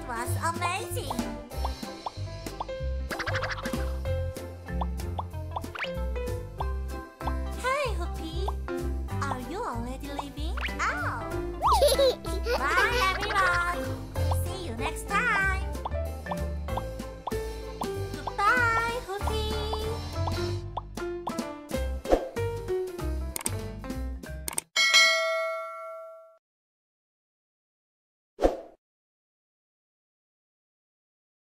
It was amazing!